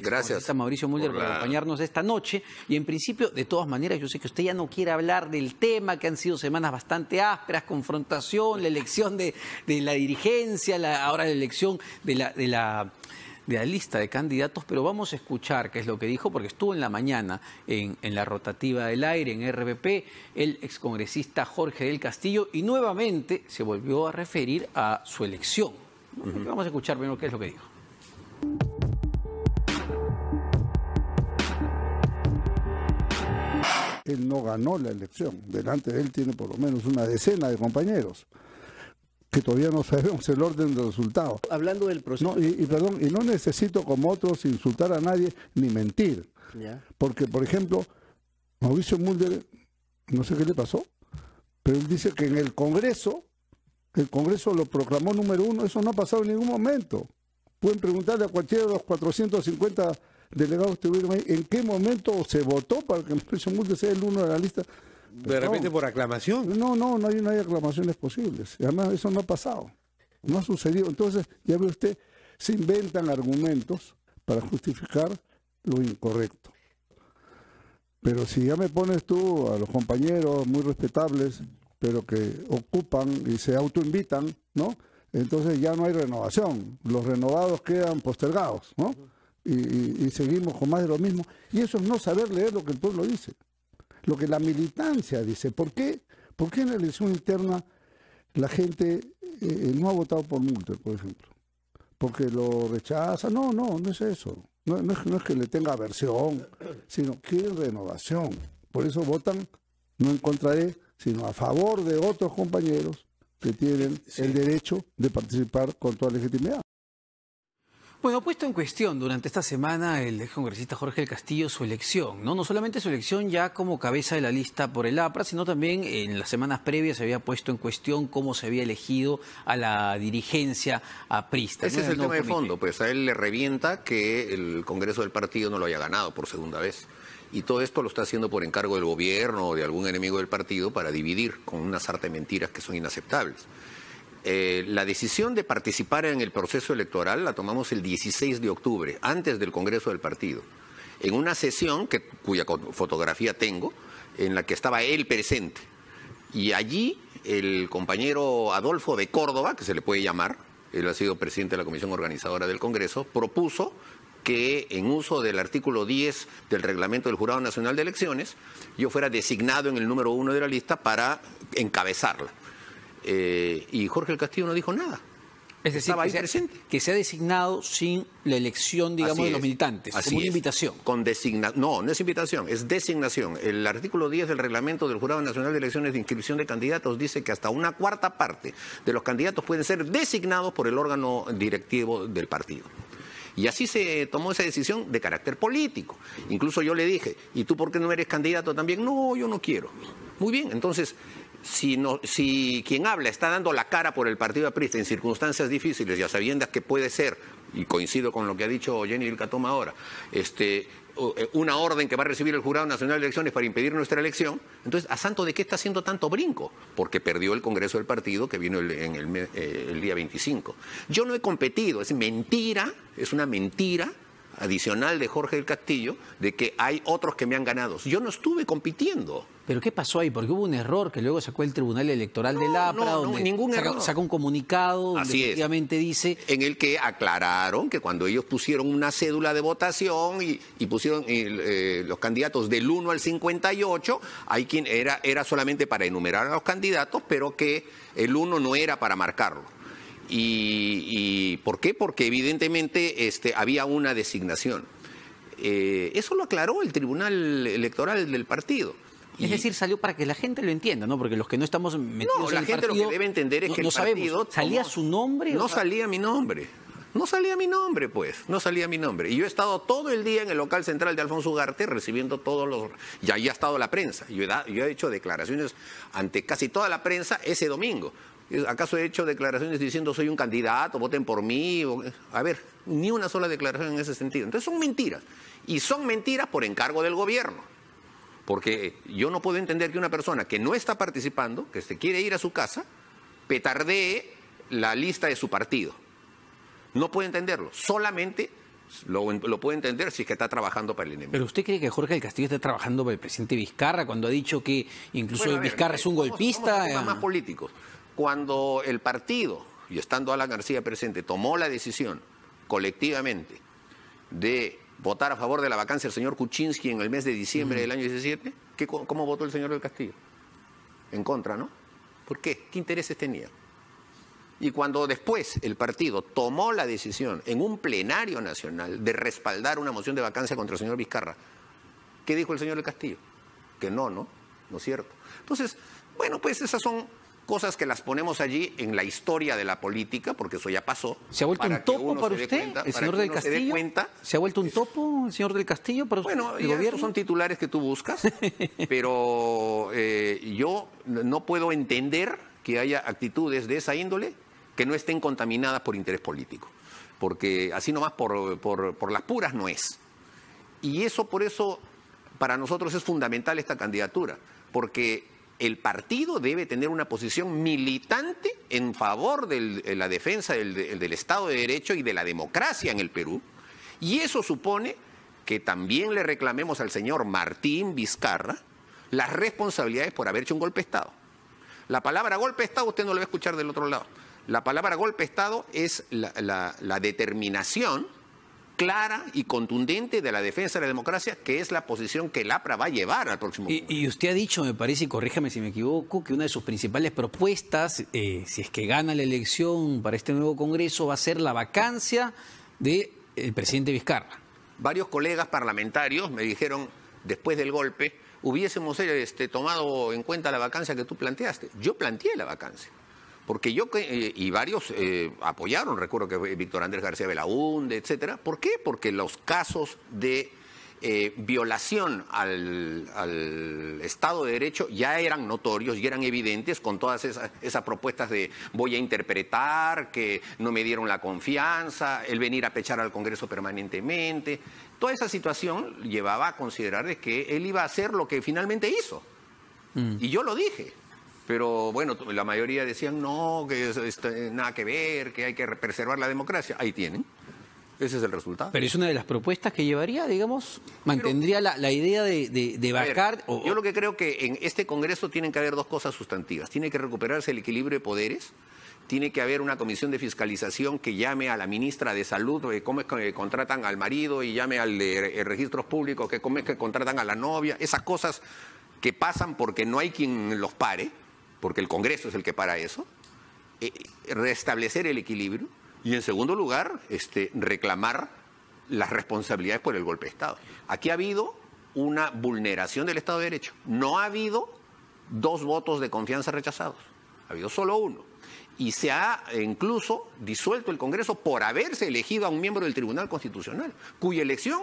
Gracias a Mauricio Mulder por acompañarnos esta noche. Y en principio, de todas maneras, yo sé que usted ya no quiere hablar del tema, que han sido semanas bastante ásperas, confrontación, la elección de la dirigencia, ahora la elección de la lista de candidatos, pero vamos a escuchar qué es lo que dijo, porque estuvo en la mañana en la rotativa del aire, en RPP, el excongresista Jorge del Castillo, y nuevamente se volvió a referir a su elección. Vamos a escuchar primero qué es lo que dijo. Él no ganó la elección. Delante de él tiene por lo menos una decena de compañeros que todavía no sabemos el orden de resultados. Hablando del proceso... No, perdón, y no necesito como otros insultar a nadie ni mentir. ¿Ya? Porque, por ejemplo, Mauricio Mulder, no sé qué le pasó, pero él dice que en el Congreso lo proclamó número uno. Eso no ha pasado en ningún momento. Pueden preguntarle a cualquiera de los 450... delegados que tuvieron ahí, ¿en qué momento se votó para que Mauricio Mulder sea el uno de la lista? Pero de repente no, por aclamación. No hay aclamaciones posibles. Además, eso no ha pasado. No ha sucedido. Entonces, ya ve usted, se inventan argumentos para justificar lo incorrecto. Pero si ya me pones tú a los compañeros muy respetables, pero que ocupan y se autoinvitan, ¿no? Entonces ya no hay renovación. Los renovados quedan postergados, ¿no? Y seguimos con más de lo mismo. Y eso es no saber leer lo que el pueblo dice, lo que la militancia dice. ¿Por qué en la elección interna la gente no ha votado por Mulder, por ejemplo? ¿Porque lo rechaza? No es eso. No es que le tenga aversión, sino que es renovación. Por eso votan, no en contra de, sino a favor de otros compañeros que tienen el derecho de participar con toda legitimidad. Bueno, puesto en cuestión durante esta semana el excongresista Jorge del Castillo su elección, ¿no? No solamente su elección ya como cabeza de la lista por el APRA, sino también en las semanas previas se había puesto en cuestión cómo se había elegido a la dirigencia aprista. Ese es el tema de fondo, pues a él le revienta que el Congreso del partido no lo haya ganado por segunda vez. Y todo esto lo está haciendo por encargo del gobierno o de algún enemigo del partido para dividir con una sarta de mentiras que son inaceptables. La decisión de participar en el proceso electoral la tomamos el 16 de octubre, antes del Congreso del Partido, en una sesión cuya fotografía tengo, en la que estaba él presente. Y allí el compañero Adolfo de Córdoba, que se le puede llamar, él ha sido presidente de la Comisión Organizadora del Congreso, propuso que en uso del artículo 10 del reglamento del Jurado Nacional de Elecciones, yo fuera designado en el número 1 de la lista para encabezarla. Y Jorge del Castillo no dijo nada. Es decir, que se ha designado sin la elección, digamos, de los militantes, como una invitación. No es invitación, es designación. El artículo 10 del reglamento del Jurado Nacional de Elecciones de Inscripción de Candidatos dice que hasta una cuarta parte de los candidatos pueden ser designados por el órgano directivo del partido. Y así se tomó esa decisión de carácter político. Incluso yo le dije, ¿y tú por qué no eres candidato también? No, yo no quiero. Muy bien, entonces... Si quien habla está dando la cara por el partido aprista en circunstancias difíciles y a sabiendas que puede ser, y coincido con lo que ha dicho Yeni Vilcatoma ahora, una orden que va a recibir el Jurado Nacional de Elecciones para impedir nuestra elección, entonces, ¿a santo de qué está haciendo tanto brinco? Porque perdió el Congreso del Partido que vino el día 25. Yo no he competido, es mentira, es una mentira adicional de Jorge del Castillo, de que hay otros que me han ganado. Yo no estuve compitiendo. ¿Pero qué pasó ahí? Porque hubo un error que luego sacó el Tribunal Electoral del APRA, sacó un comunicado donde efectivamente dice... En el que aclararon que cuando ellos pusieron una cédula de votación y pusieron los candidatos del 1 al 58, hay quien era solamente para enumerar a los candidatos, pero que el 1 no era para marcarlo. ¿Y por qué? Porque evidentemente había una designación. Eso lo aclaró el Tribunal Electoral del partido. Es decir, salió para que la gente lo entienda, ¿no? Porque los que no estamos metidos en el partido... No, la gente lo que debe entender es que el partido... ¿Salía su nombre? No salía mi nombre. No salía mi nombre, pues. No salía mi nombre. Y yo he estado todo el día en el local central de Alfonso Ugarte recibiendo todos los... Y ahí ha estado la prensa. Yo he hecho declaraciones ante casi toda la prensa ese domingo. ¿Acaso he hecho declaraciones diciendo soy un candidato, voten por mí? A ver, ni una sola declaración en ese sentido. Entonces son mentiras. Y son mentiras por encargo del gobierno. Porque yo no puedo entender que una persona que no está participando, que se quiere ir a su casa, petardee la lista de su partido. No puedo entenderlo. Solamente Lo puede entender si es que está trabajando para el enemigo. ¿Pero usted cree que Jorge del Castillo está trabajando para el presidente Vizcarra cuando ha dicho que incluso Vizcarra es un golpista? Somos temas más políticos. Cuando el partido, y estando Alan García presente, tomó la decisión colectivamente de votar a favor de la vacancia del señor Kuczynski en el mes de diciembre del año 17, ¿cómo votó el señor del Castillo? En contra, ¿no? ¿Por qué? ¿Qué intereses tenía? Y cuando después el partido tomó la decisión en un plenario nacional de respaldar una moción de vacancia contra el señor Vizcarra, ¿qué dijo el señor del Castillo? Que no es cierto. Entonces, bueno, pues esas son cosas que las ponemos allí en la historia de la política, porque eso ya pasó. ¿Se ha vuelto un topo para usted, el señor del Castillo? ¿Se ha vuelto un topo, el señor del Castillo? Bueno, estos son titulares que tú buscas, pero yo no puedo entender que haya actitudes de esa índole que no estén contaminadas por interés político, porque así nomás por las puras no es. Y eso, por eso, para nosotros es fundamental esta candidatura, porque el partido debe tener una posición militante en favor de la defensa del Estado de Derecho y de la democracia en el Perú, y eso supone que también le reclamemos al señor Martín Vizcarra las responsabilidades por haber hecho un golpe de Estado. La palabra golpe de Estado usted no la va a escuchar del otro lado. La palabra golpe de Estado es la determinación clara y contundente de la defensa de la democracia, que es la posición que el APRA va a llevar al próximo año. Y usted ha dicho, me parece, y corríjame si me equivoco, que una de sus principales propuestas, si es que gana la elección para este nuevo Congreso, va a ser la vacancia del presidente Vizcarra. Varios colegas parlamentarios me dijeron, después del golpe, hubiésemos tomado en cuenta la vacancia que tú planteaste. Yo planteé la vacancia. Porque yo, y varios apoyaron, recuerdo que Víctor Andrés García Belaúnde, etcétera. ¿Por qué? Porque los casos de violación al Estado de Derecho ya eran notorios y eran evidentes con todas esas propuestas de voy a interpretar, que no me dieron la confianza, el venir a pechar al Congreso permanentemente. Toda esa situación llevaba a considerar de que él iba a hacer lo que finalmente hizo. Y yo lo dije. Pero bueno, la mayoría decían no, que esto, nada que ver, que hay que preservar la democracia. Ahí tienen. Ese es el resultado. Pero es una de las propuestas que llevaría, digamos, mantendría la idea de vacar. Yo lo que creo que en este Congreso tienen que haber dos cosas sustantivas. Tiene que recuperarse el equilibrio de poderes. Tiene que haber una comisión de fiscalización que llame a la ministra de Salud, cómo es que contratan al marido, y llame al de registros públicos, que cómo es que contratan a la novia. Esas cosas que pasan porque no hay quien los pare, porque el Congreso es el que para eso, restablecer el equilibrio y, en segundo lugar, reclamar las responsabilidades por el golpe de Estado. Aquí ha habido una vulneración del Estado de Derecho. No ha habido dos votos de confianza rechazados, ha habido solo uno. Y se ha incluso disuelto el Congreso por haberse elegido a un miembro del Tribunal Constitucional, cuya elección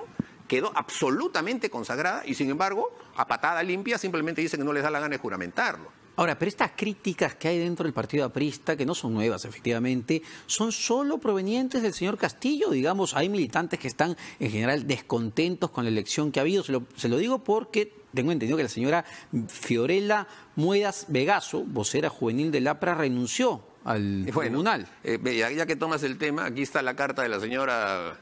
quedó absolutamente consagrada y, sin embargo, a patada limpia simplemente dicen que no les da la gana de juramentarlo. Ahora, pero estas críticas que hay dentro del partido aprista, que no son nuevas efectivamente, ¿son solo provenientes del señor Castillo? Digamos, hay militantes que están en general descontentos con la elección que ha habido. Se lo digo porque tengo entendido que la señora Fiorella Muedas Vegaso, vocera juvenil del APRA, renunció al tribunal. Ya que tomas el tema, aquí está la carta de la señora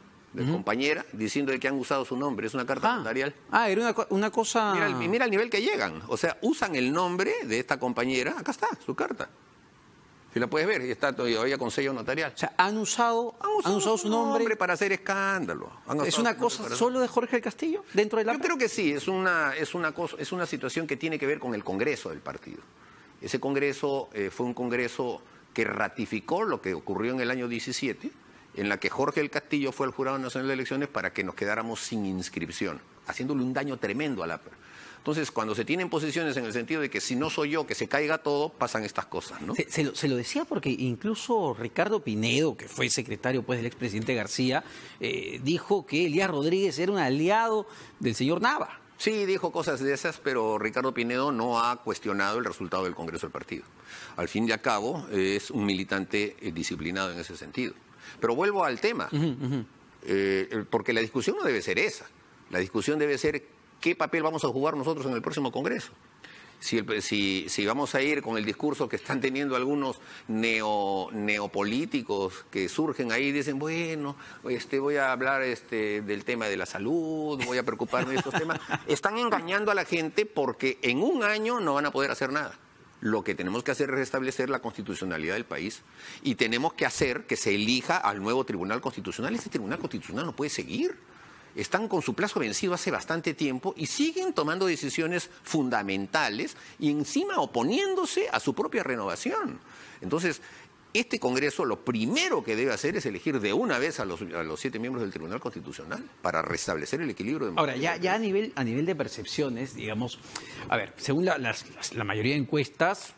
compañera, diciendo que han usado su nombre. Es una carta notarial. Era una cosa. Mira el nivel que llegan. O sea, usan el nombre de esta compañera. Acá está su carta. Si la puedes ver, está todavía con sello notarial. O sea, han usado su nombre para hacer escándalo. ¿Es una cosa solo de Jorge del Castillo dentro del APRA? Yo creo que sí. Es una situación que tiene que ver con el Congreso del partido. Ese Congreso fue un Congreso que ratificó lo que ocurrió en el año 17, en la que Jorge del Castillo fue al Jurado Nacional de Elecciones para que nos quedáramos sin inscripción, haciéndole un daño tremendo al APRA. Entonces, cuando se tienen posiciones en el sentido de que si no soy yo, que se caiga todo, pasan estas cosas, ¿no? Se lo decía porque incluso Ricardo Pinedo, que fue secretario pues del expresidente García, dijo que Elías Rodríguez era un aliado del señor Nava. Sí, dijo cosas de esas, pero Ricardo Pinedo no ha cuestionado el resultado del Congreso del partido. Al fin y al cabo, es un militante disciplinado en ese sentido. Pero vuelvo al tema, porque la discusión no debe ser esa. La discusión debe ser qué papel vamos a jugar nosotros en el próximo Congreso. Si vamos a ir con el discurso que están teniendo algunos neopolíticos que surgen ahí y dicen, bueno, voy a hablar del tema de la salud, voy a preocuparme de estos temas, están engañando a la gente porque en un año no van a poder hacer nada. Lo que tenemos que hacer es restablecer la constitucionalidad del país y tenemos que hacer que se elija al nuevo Tribunal Constitucional. Ese Tribunal Constitucional no puede seguir. Están con su plazo vencido hace bastante tiempo y siguen tomando decisiones fundamentales y encima oponiéndose a su propia renovación. Entonces, este Congreso lo primero que debe hacer es elegir de una vez a los 7 miembros del Tribunal Constitucional para restablecer el equilibrio democrático. Ahora, ya a nivel de percepciones, digamos, a ver, según la mayoría de encuestas,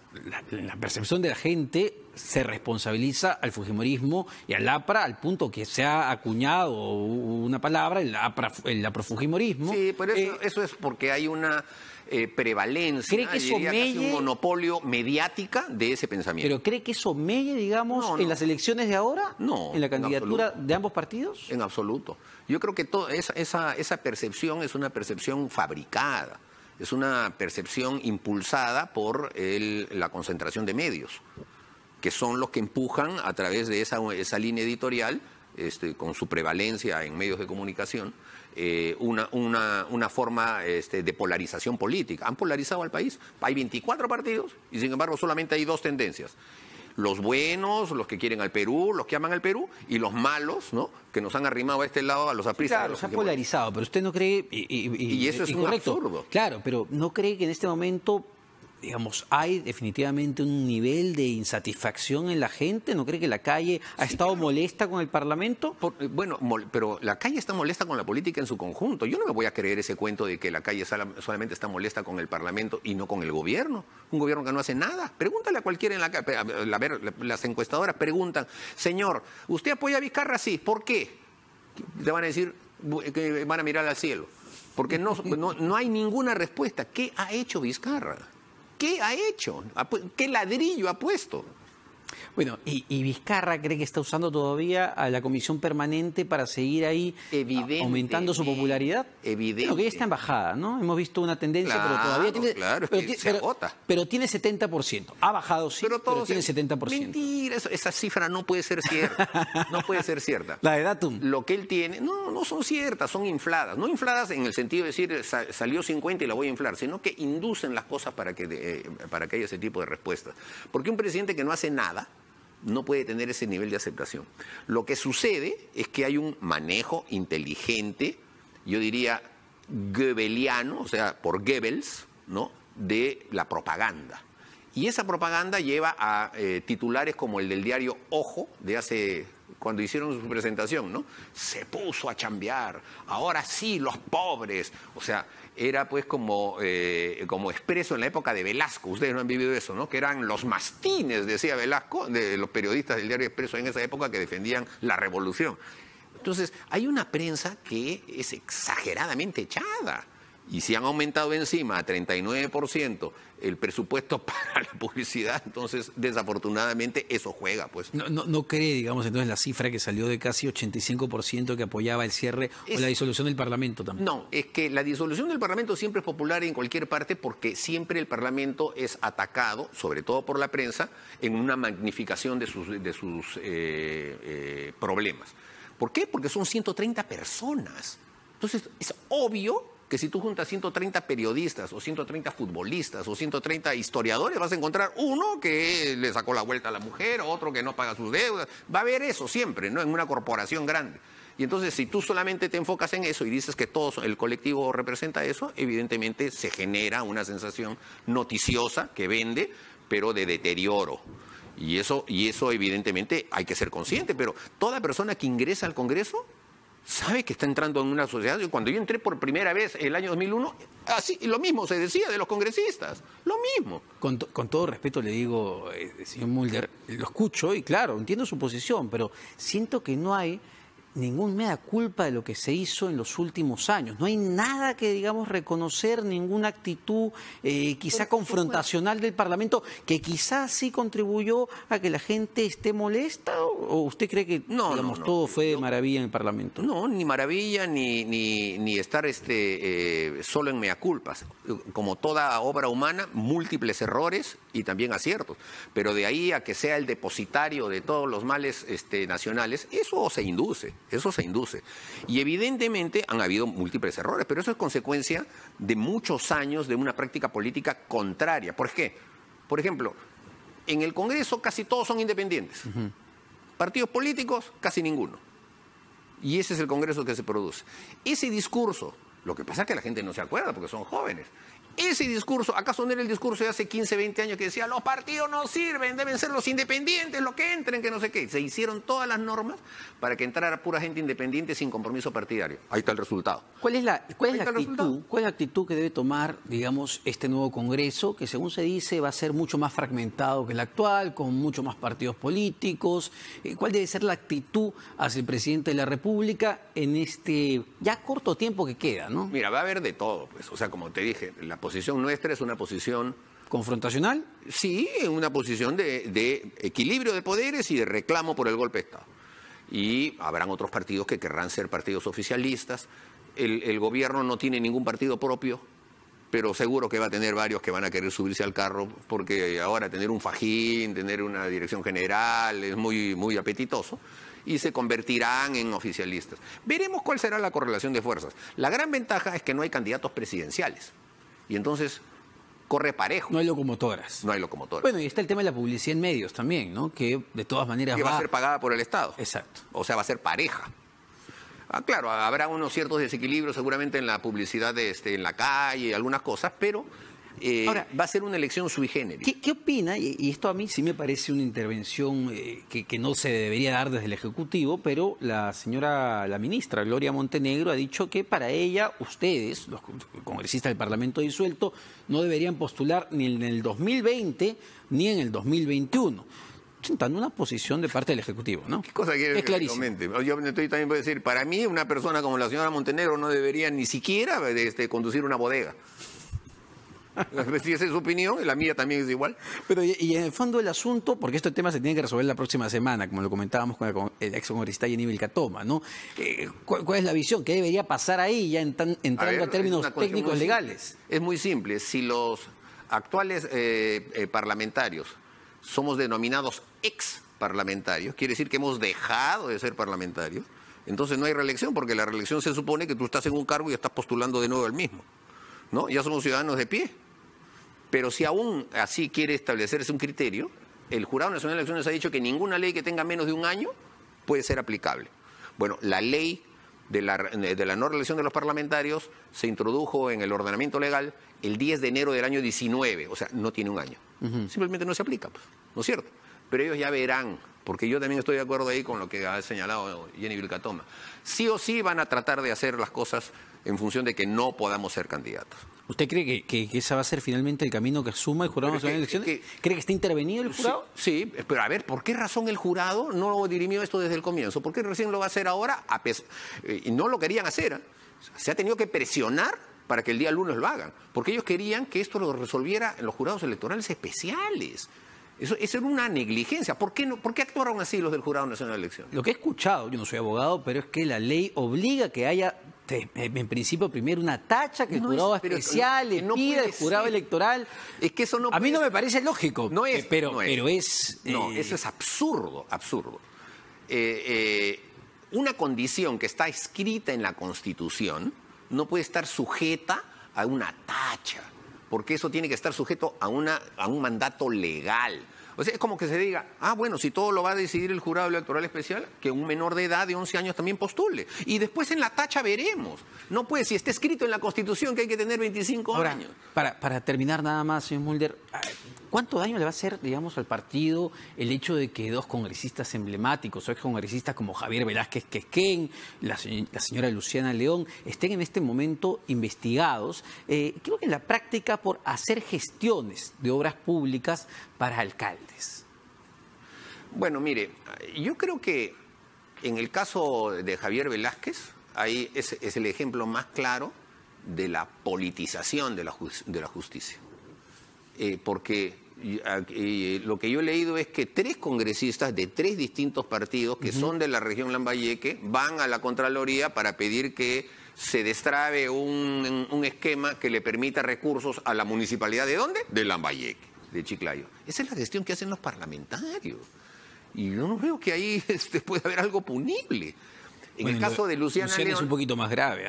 la percepción de la gente se responsabiliza al fujimorismo y al APRA, al punto que se ha acuñado una palabra, el aprofujimorismo. Sí, pero eso es porque hay una prevalencia, ¿cree que eso diría, melle, casi un monopolio mediática de ese pensamiento? ¿Pero cree que eso melle, digamos, no, en las elecciones de ahora? No. ¿En la candidatura de ambos partidos? En absoluto. Yo creo que toda esa percepción es una percepción fabricada. Es una percepción impulsada por la concentración de medios, que son los que empujan a través de esa línea editorial, con su prevalencia en medios de comunicación, una forma de polarización política. Han polarizado al país. Hay 24 partidos y, sin embargo, solamente hay dos tendencias. Los buenos, los que quieren al Perú, los que aman al Perú, y los malos, ¿no?, que nos han arrimado a este lado, a los apristas. Claro, se ha polarizado, pero usted no cree... Y eso es correcto, absurdo. Claro, pero ¿no cree que en este momento, digamos, hay definitivamente un nivel de insatisfacción en la gente? ¿No cree que la calle ha estado molesta con el Parlamento? Pero la calle está molesta con la política en su conjunto. Yo no me voy a creer ese cuento de que la calle solamente está molesta con el Parlamento y no con el gobierno. Un gobierno que no hace nada. Pregúntale a cualquiera en la calle. A ver, las encuestadoras preguntan, señor, ¿usted apoya a Vizcarra? Sí. ¿Por qué? Te van a decir, que van a mirar al cielo. Porque no hay ninguna respuesta. ¿Qué ha hecho Vizcarra? ¿Qué ha hecho? ¿Qué ladrillo ha puesto? Bueno, ¿y Vizcarra cree que está usando todavía a la comisión permanente para seguir ahí aumentando su popularidad? Evidente. Bueno, que ya está en bajada, ¿no? Hemos visto una tendencia, claro, pero todavía tiene... Claro, se agota. Pero tiene 70%. Ha bajado, sí, pero tiene 70%. Mentira, esa cifra no puede ser cierta. No puede ser cierta. La de Datum. Lo que él tiene... No son ciertas, son infladas. No infladas en el sentido de decir salió 50 y la voy a inflar, sino que inducen las cosas para que haya ese tipo de respuestas. Porque un presidente que no hace nada no puede tener ese nivel de aceptación. Lo que sucede es que hay un manejo inteligente, yo diría goebbeliano, o sea, por Goebbels, ¿no?, de la propaganda. Y esa propaganda lleva a titulares como el del diario Ojo, de cuando hicieron su presentación, ¿no? Se puso a chambear, ahora sí, los pobres. O sea, era pues como expreso en la época de Velasco. Ustedes no han vivido eso, ¿no? Que eran los mastines, decía Velasco, de los periodistas del diario Expreso en esa época que defendían la revolución. Entonces, hay una prensa que es exageradamente echada. Y si han aumentado encima a 39% el presupuesto para la publicidad, entonces desafortunadamente eso juega, pues. No cree, digamos, entonces la cifra que salió de casi 85% que apoyaba el cierre o la disolución del Parlamento también. No, es que la disolución del Parlamento siempre es popular en cualquier parte porque siempre el Parlamento es atacado, sobre todo por la prensa, en una magnificación de sus problemas. ¿Por qué? Porque son 130 personas. Entonces es obvio que si tú juntas 130 periodistas o 130 futbolistas o 130 historiadores, vas a encontrar uno que le sacó la vuelta a la mujer, otro que no paga sus deudas. Va a haber eso siempre, ¿no?, en una corporación grande. Y entonces, si tú solamente te enfocas en eso y dices que todo el colectivo representa eso, evidentemente se genera una sensación noticiosa que vende, pero de deterioro. Y eso evidentemente hay que ser consciente, pero toda persona que ingresa al Congreso sabe que está entrando en una sociedad. Cuando yo entré por primera vez el año 2001, así, lo mismo se decía de los congresistas, lo mismo. Con todo respeto le digo, señor Mulder, lo escucho y claro, entiendo su posición, pero siento que no hay ningún mea culpa de lo que se hizo en los últimos años. No hay nada que, digamos, reconocer, ninguna actitud quizá confrontacional del Parlamento, que quizás sí contribuyó a que la gente esté molesta, o usted cree que no, digamos, no, todo fue de maravilla en el Parlamento. No, ni maravilla, ni estar solo en mea culpas. Como toda obra humana, múltiples errores y también aciertos. Pero de ahí a que sea el depositario de todos los males nacionales, eso se induce. Eso se induce. Y evidentemente han habido múltiples errores, pero eso es consecuencia de muchos años de una práctica política contraria. ¿Por qué? Por ejemplo, en el Congreso casi todos son independientes. Uh-huh. Partidos políticos, casi ninguno. Y ese es el Congreso que se produce. Ese discurso, lo que pasa es que la gente no se acuerda porque son jóvenes. Ese discurso, ¿acaso no era el discurso de hace 15, 20 años que decía los partidos no sirven, deben ser los independientes los que entren, que no sé qué? Se hicieron todas las normas para que entrara pura gente independiente sin compromiso partidario. Ahí está el resultado. ¿Cuál es la actitud que debe tomar, digamos, este nuevo Congreso, que según se dice va a ser mucho más fragmentado que el actual, con mucho más partidos políticos? ¿Cuál debe ser la actitud hacia el presidente de la República en este ya corto tiempo que queda, ¿no? Mira, va a haber de todo, pues. O sea, como te dije, la posición nuestra es una posición... ¿Confrontacional? Sí, una posición de equilibrio de poderes y de reclamo por el golpe de Estado. Y habrán otros partidos que querrán ser partidos oficialistas. El gobierno no tiene ningún partido propio, pero seguro que va a tener varios que van a querer subirse al carro, porque ahora tener un fajín, tener una dirección general es muy, muy apetitoso. Y se convertirán en oficialistas. Veremos cuál será la correlación de fuerzas. La gran ventaja es que no hay candidatos presidenciales. Y entonces corre parejo. No hay locomotoras. No hay locomotoras. Bueno, y está el tema de la publicidad en medios también, ¿no? Que de todas maneras va a ser pagada por el Estado. Exacto. O sea, va a ser pareja. Ah, claro, habrá unos ciertos desequilibrios seguramente en la publicidad en la calle, algunas cosas, pero ahora, va a ser una elección sui generis. ¿Qué opina? Y esto a mí sí me parece una intervención que no se debería dar desde el Ejecutivo, pero la señora, la ministra Gloria Montenegro ha dicho que para ella ustedes, los congresistas del Parlamento disuelto, no deberían postular ni en el 2020 ni en el 2021. Sentando una posición de parte del Ejecutivo, ¿no? ¿Qué cosa quieres que comente? Yo también puedo decir, para mí una persona como la señora Montenegro no debería ni siquiera conducir una bodega. Si esa es su opinión, la mía también es igual. Pero y en el fondo el asunto, porque este tema se tiene que resolver la próxima semana, como lo comentábamos con el ex congresista Yeni Vilcatoma, ¿no? ¿Cuál es la visión? ¿Qué debería pasar ahí ya entrando a términos técnicos legales? Es muy simple. Si los actuales parlamentarios somos denominados ex parlamentarios, quiere decir que hemos dejado de ser parlamentarios, entonces no hay reelección, porque la reelección se supone que tú estás en un cargo y estás postulando de nuevo al mismo. ¿No? Ya somos ciudadanos de pie. Pero si aún así quiere establecerse un criterio, el Jurado Nacional de Elecciones ha dicho que ninguna ley que tenga menos de un año puede ser aplicable. Bueno, la ley de la no reelección de los parlamentarios se introdujo en el ordenamiento legal el 10 de enero del año 19, o sea, no tiene un año. Uh-huh. Simplemente no se aplica, pues, ¿no es cierto? Pero ellos ya verán, porque yo también estoy de acuerdo ahí con lo que ha señalado Yeni Vilcatoma. Sí o sí van a tratar de hacer las cosas en función de que no podamos ser candidatos. ¿Usted cree que ese va a ser finalmente el camino que asuma el Jurado Nacional de Elecciones? ¿Cree que está intervenido el Jurado? Sí, sí, pero a ver, ¿por qué razón el Jurado no dirimió esto desde el comienzo? ¿Por qué recién lo va a hacer ahora? Y no lo querían hacer, ¿eh? Se ha tenido que presionar para que el día lunes lo hagan, porque ellos querían que esto lo resolviera en los jurados electorales especiales. Eso era una negligencia. ¿Por qué actuaron así los del Jurado Nacional de Elecciones? Lo que he escuchado, yo no soy abogado, pero es que la ley obliga que haya, en principio, primero una tacha que el jurado especial le pida al jurado electoral. Es que eso no a mí no me parece lógico. No es. Pero es... No, eso es absurdo, absurdo. Una condición que está escrita en la Constitución no puede estar sujeta a una tacha, porque eso tiene que estar sujeto a un mandato legal. O sea, es como que se diga, ah, bueno, si todo lo va a decidir el Jurado Electoral Especial, que un menor de edad de 11 años también postule. Y después en la tacha veremos. No puede, si está escrito en la Constitución que hay que tener 25 ahora, años. Para terminar nada más, señor Mulder, ¿cuánto daño le va a hacer, digamos, al partido el hecho de que dos congresistas emblemáticos o excongresistas como Javier Velázquez Quesquén, la señora Luciana León, estén en este momento investigados, creo que en la práctica por hacer gestiones de obras públicas para alcaldes? Bueno, mire, yo creo que En el caso de Javier Velázquez, ahí es el ejemplo más claro de la politización de la justicia. Porque lo que yo he leído es que 3 congresistas de 3 distintos partidos que son de la región Lambayeque van a la Contraloría para pedir que se destrabe un esquema que le permita recursos a la municipalidad. ¿De dónde? De Lambayeque, de Chiclayo. Esa es la gestión que hacen los parlamentarios. Y yo no veo que ahí pueda haber algo punible. En el caso de Luciana León, es un poquito más grave.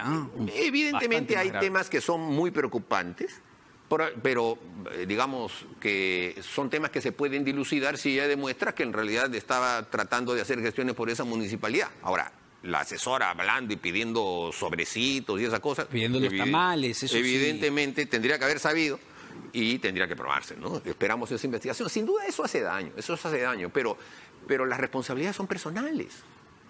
Evidentemente hay temas que son muy preocupantes, pero digamos que son temas que se pueden dilucidar si ella demuestra que en realidad estaba tratando de hacer gestiones por esa municipalidad. Ahora, la asesora hablando y pidiendo sobrecitos y esas cosas. Pidiendo los tamales, eso evidentemente sí, tendría que haber sabido y tendría que probarse, ¿no? Esperamos esa investigación. Sin duda eso hace daño, pero las responsabilidades son personales.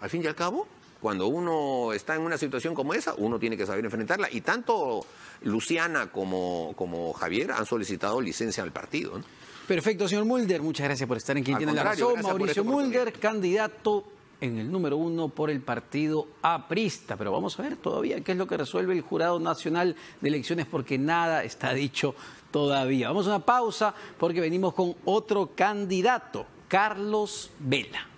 Al fin y al cabo, cuando uno está en una situación como esa, uno tiene que saber enfrentarla. Y tanto Luciana como Javier han solicitado licencia al partido, ¿no? Perfecto, señor Mulder. Muchas gracias por estar en Quien Tiene la Razón. Mauricio Mulder, candidato en el número 1 por el partido aprista. Pero vamos a ver todavía qué es lo que resuelve el Jurado Nacional de Elecciones, porque nada está dicho todavía. Vamos a una pausa porque venimos con otro candidato, Carlos Vela.